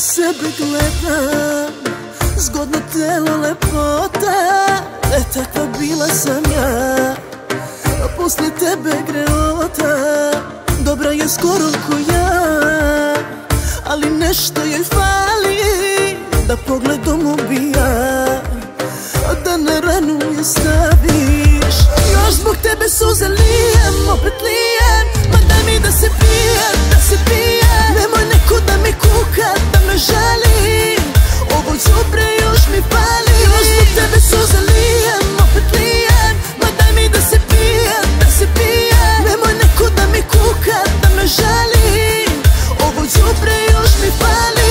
sebe gledam, zgodno telo, lepota, e takva bila sam ja, a poslije tebe greota. Dobra je skoro ko ja, ali nešto joj fali da pogledom ubija, a da na ranu je staviš. Još zbog tebe suze lijem, opet lijem, ma daj mi da se pijem, da se pijem. Nemoj neko da mi kuka, da me žali, ovo zopre još mi pali. Još zbog tebe suze lijem, opet lijem, ma daj mi da se pijem, da se pijem. Nemoj neko da mi kuka, da me žali, ovo zopre još mi pali.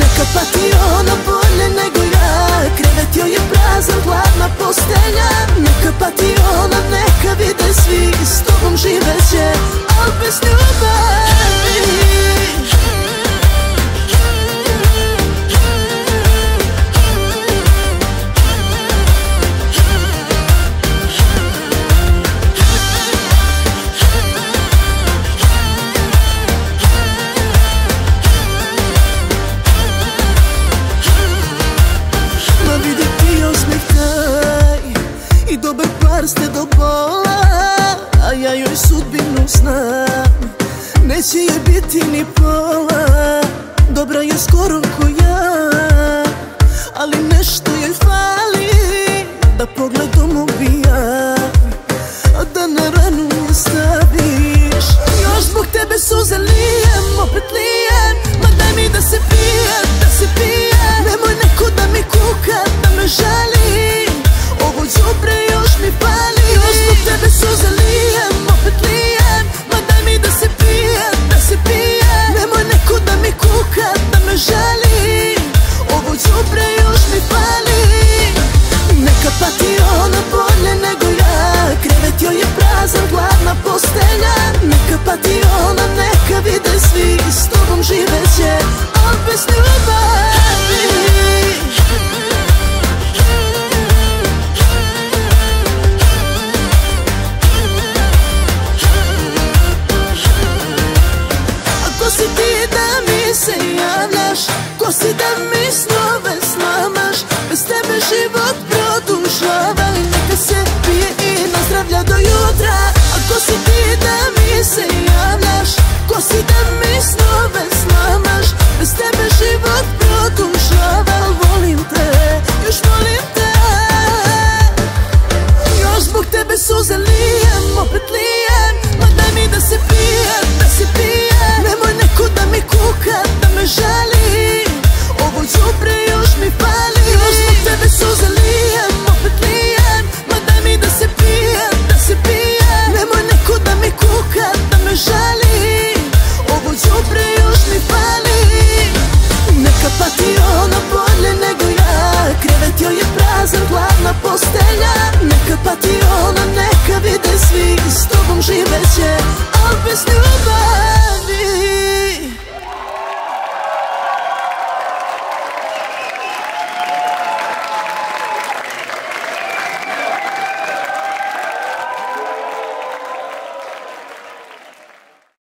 Neka pati ona bolje nego ja, krevet joj je prazan, hladna postelja. Neka pati ona, neka vide svi, s tobom živeće, al bez ljubavi. Dobar par ste do bola, a ja joj sudbinu znam, neće je biti ni pola. Dobra je skoro ko ja, ali nešto joj fali da pogledom ubija, a da na ranu je staviš. Još zbog tebe suze lijem, opet lijem, ma daj mi da se pijem, da se pijem. Nemoj neko da mi kuka, da me žali, ovo džubre još mi pali. Još zbog tebe suze lijem, opet lijem, ma daj mi da se pijem, da se pijem. Nemoj neko da mi kuka, da me žali, ovo džubre još mi pali. Neka pati ona bolje nego ja, krevet joj je prazan, hladna postelja. Neka pati ona, neka vide svi, s tobom živeće, al bez ljubavi. Ko si da mi snove slamaš, bez tebe život produžava. Neka se pije i nazdravlja do jutra. Ako si ti da mi se javljaš, ko si da mi snove slamaš, bez tebe život produžava. Volim te, još volim te. Još zbog tebe suze lijem, opet lijem, ma daj mi da se pijem, da se pijem. Nemoj neko da mi kuka, da me žali, ovo džubre još mi pali. Još zbog tebe suze lijem, opet lijem, ma daj mi da se pijem, da se pijem. Nemoj neko da mi kuka, da me žali, ovo džubre još mi pali. Neka pati ona bolje nego ja, krevet joj je prazan, hladna postelja. Neka pati ona, neka vide svi, s tobom živeće, al bez ljubavi.